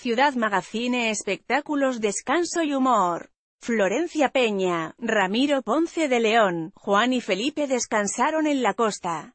Ciudad Magazine Espectáculos, Descanso y Humor. Florencia Peña, Ramiro Ponce de León, Juan y Felipe descansaron en la costa.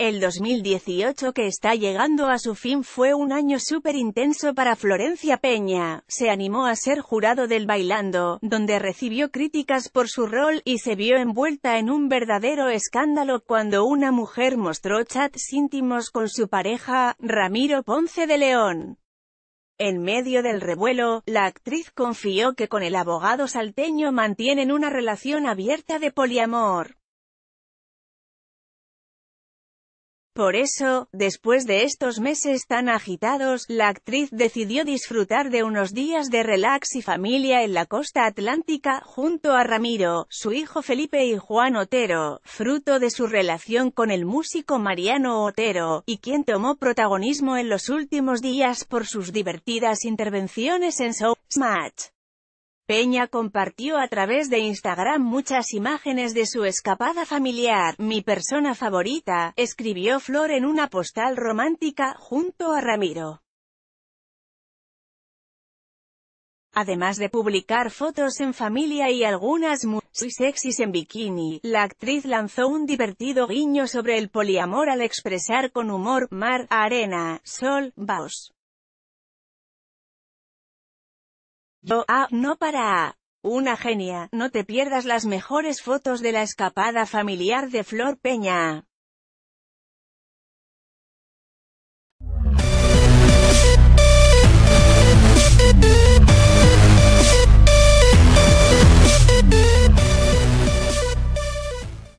El 2018, que está llegando a su fin, fue un año súper intenso para Florencia Peña. Se animó a ser jurado del Bailando, donde recibió críticas por su rol, y se vio envuelta en un verdadero escándalo cuando una mujer mostró chats íntimos con su pareja, Ramiro Ponce de León. En medio del revuelo, la actriz confió que con el abogado salteño mantienen una relación abierta de poliamor. Por eso, después de estos meses tan agitados, la actriz decidió disfrutar de unos días de relax y familia en la costa atlántica, junto a Ramiro, su hijo Felipe y Juan Otero, fruto de su relación con el músico Mariano Otero, y quien tomó protagonismo en los últimos días por sus divertidas intervenciones en Showmatch. Peña compartió a través de Instagram muchas imágenes de su escapada familiar. Mi persona favorita, escribió Flor en una postal romántica, junto a Ramiro. Además de publicar fotos en familia y algunas muy sexys en bikini, la actriz lanzó un divertido guiño sobre el poliamor al expresar con humor, mar, arena, sol, baos. No para. Una genia. No te pierdas las mejores fotos de la escapada familiar de Flor Peña.